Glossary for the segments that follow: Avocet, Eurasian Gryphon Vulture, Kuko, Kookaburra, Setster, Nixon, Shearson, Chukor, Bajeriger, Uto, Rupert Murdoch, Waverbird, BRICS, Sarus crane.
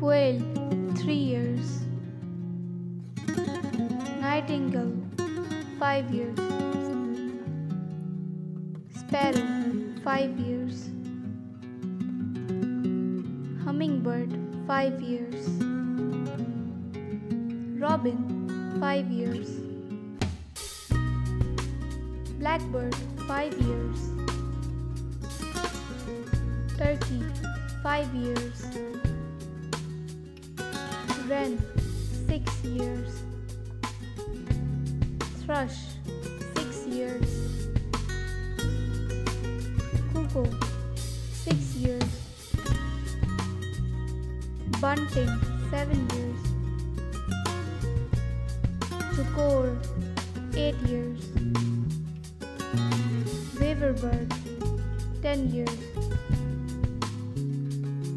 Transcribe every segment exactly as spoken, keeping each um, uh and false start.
Quail, three years. Nightingale, five years. Sparrow, five years. Hummingbird, five years. Robin, five years. Blackbird, five years. Turkey, five years. Wren, six years. Thrush, six years. Kuko, six years. Bunting, seven years. Chukor, eight years. Waverbird, ten years.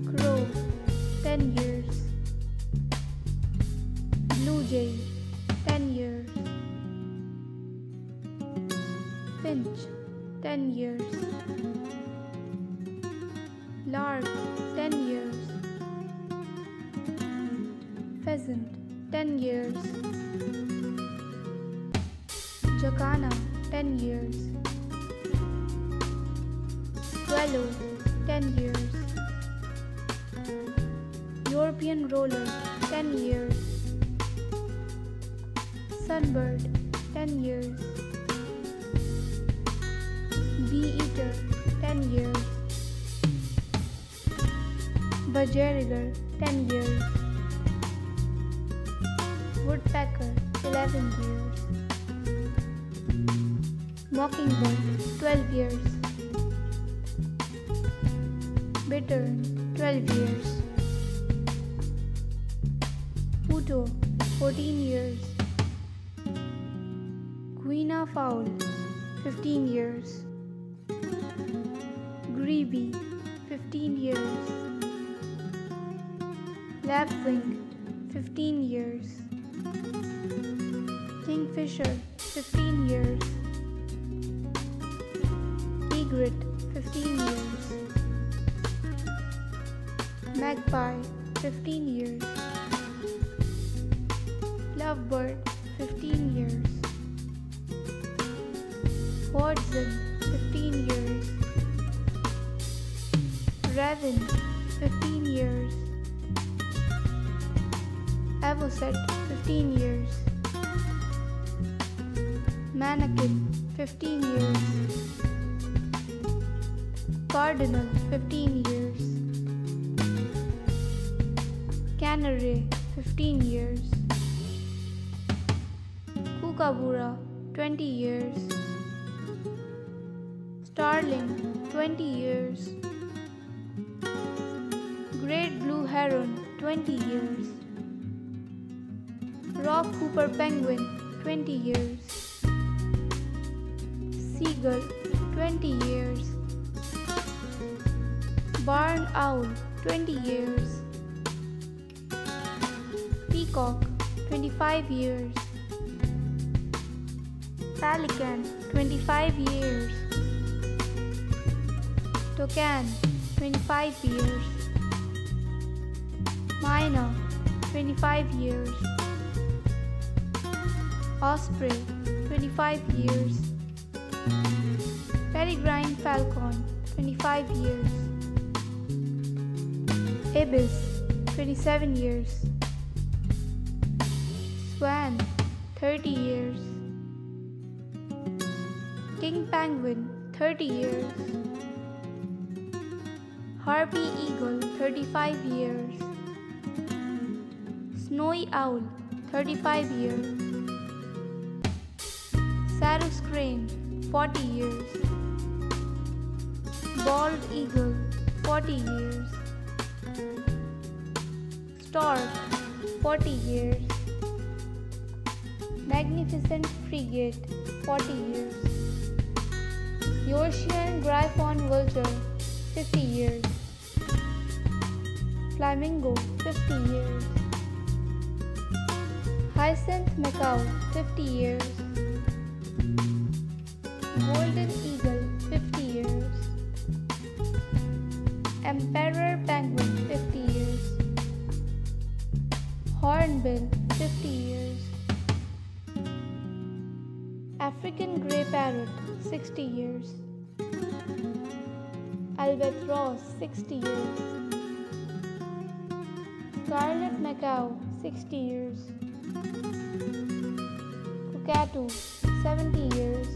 Crow, ten years. Blue jay, ten years. Finch, ten years. Lark, ten years. Pheasant, ten years. Jacana, ten years. Swallow, ten years. European roller, ten years. Sunbird, ten years. Bee eater, ten years. Bajeriger, ten years. Woodpecker, eleven years. Mockingbird, twelve years. Bittern, twelve years. Uto, fourteen years. Guinea fowl, fifteen years. Grebe, fifteen years. Lapwing, fifteen years. Kingfisher, fifteen years. Egret, fifteen years. Magpie, fifteen years. Lovebird, fifteen years. Watson, fifteen years. Raven, fifteen years. Avocet, fifteen years. Mannequin, fifteen years. Cardinal, fifteen years. Canary, fifteen years. Kookaburra, twenty years. Starling, twenty years. Great blue heron, twenty years. Rock Hooper penguin, twenty years. Seagull, twenty years. Barn owl, twenty years. Peacock, twenty-five years. Pelican, twenty-five years. Toucan, twenty-five years. Myna, twenty-five years. Osprey, twenty-five years. Peregrine falcon, twenty-five years. Ibis, twenty-seven years. Swan, thirty years. King penguin, thirty years. Harpy eagle, thirty-five years. Snowy owl, thirty-five years. Sarus crane, forty years. Bald eagle, forty years. Stork, forty years. Magnificent frigate, forty years. Eurasian gryphon vulture, fifty years. Flamingo, fifty years. Hyacinth macaw, fifty years. Golden eagle, fifty years. Emperor penguin, fifty years. hadn't been fifty years. African grey parrot, sixty years. Albatross, sixty years. Scarlet macaw, sixty years. Cockatoo, seventy years.